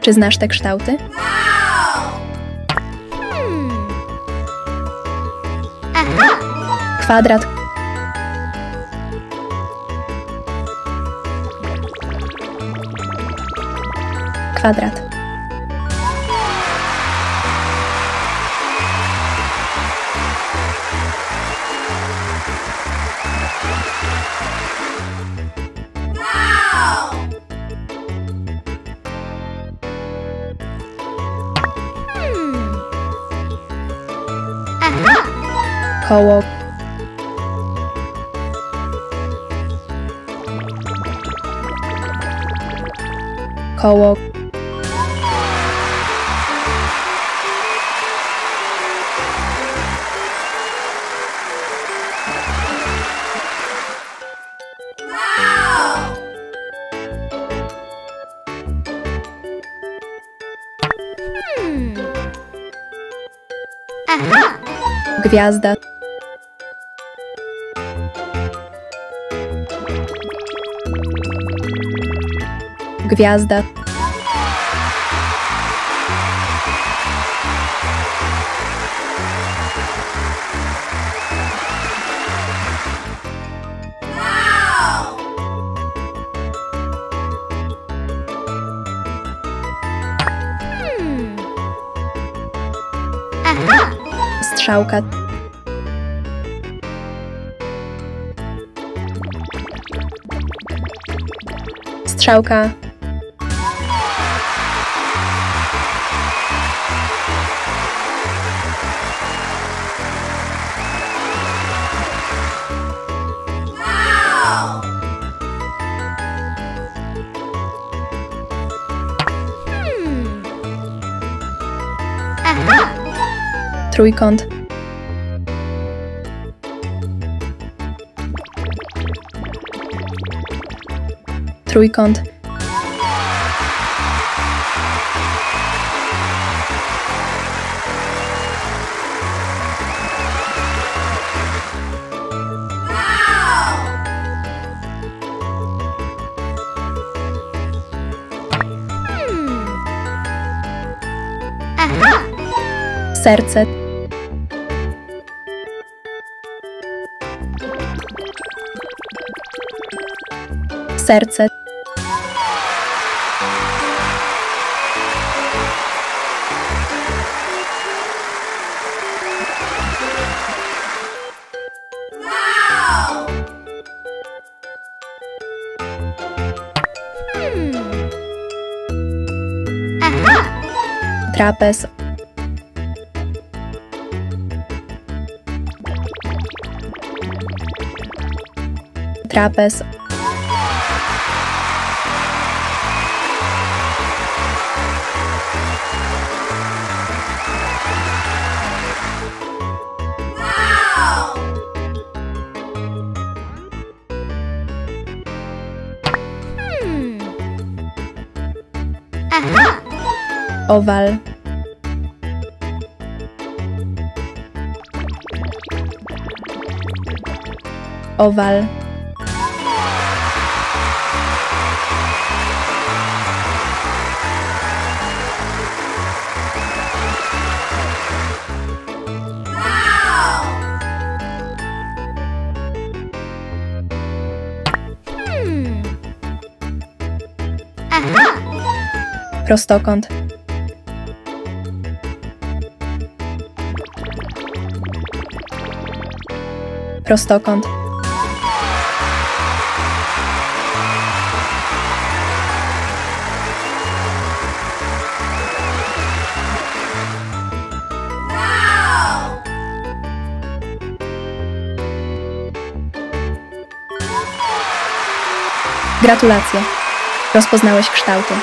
Czy znasz te kształty? Aha. Kwadrat. Kwadrat. Koło. Koło. Gwiazda. Gwiazda. Wow! Aha! Strzałka. Strzałka. Trójkąt. Trójkąt. Serce. Serce. Wow! Aha! Trapez. Trapez. Owal. Owal. Wow! Aha! Prostokąt. Prostokąt. Wow! Gratulacje! Rozpoznałeś kształty.